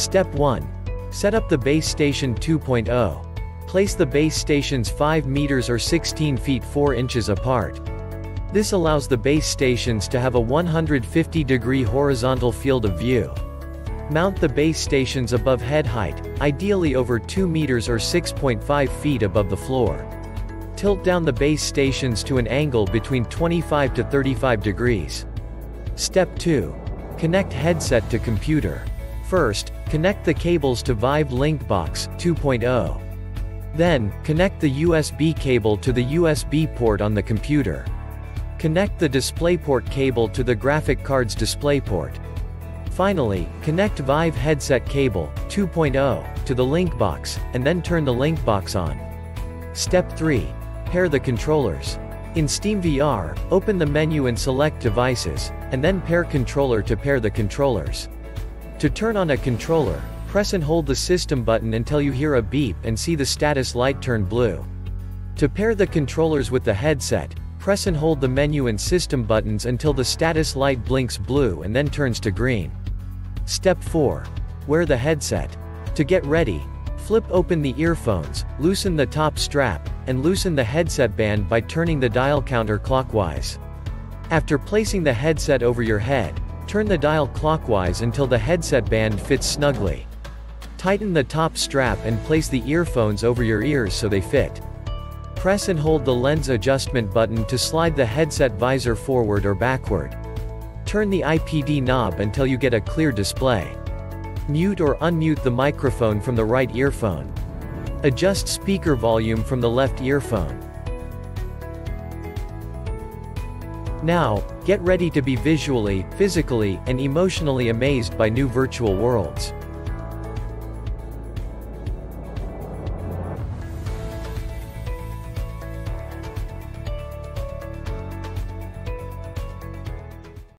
Step 1. Set up the base station 2.0. Place the base stations 5 meters or 16 feet 4 inches apart. This allows the base stations to have a 150-degree horizontal field of view. Mount the base stations above head height, ideally over 2 meters or 6.5 feet above the floor. Tilt down the base stations to an angle between 25 to 35 degrees. Step 2. Connect headset to computer. First, connect the cables to Vive Link Box 2.0. Then, connect the USB cable to the USB port on the computer. Connect the DisplayPort cable to the graphic card's display port. Finally, connect Vive Headset Cable 2.0 to the Link Box, and then turn the Link Box on. Step 3. Pair the controllers. In SteamVR, open the menu and select Devices, and then Pair Controller to pair the controllers. To turn on a controller, press and hold the system button until you hear a beep and see the status light turn blue. To pair the controllers with the headset, press and hold the menu and system buttons until the status light blinks blue and then turns to green. Step 4. Wear the headset. To get ready, flip open the earphones, loosen the top strap, and loosen the headset band by turning the dial counter clockwise. After placing the headset over your head, turn the dial clockwise until the headset band fits snugly. Tighten the top strap and place the earphones over your ears so they fit. Press and hold the lens adjustment button to slide the headset visor forward or backward. Turn the IPD knob until you get a clear display. Mute or unmute the microphone from the right earphone. Adjust speaker volume from the left earphone. Now, get ready to be visually, physically, and emotionally amazed by new virtual worlds.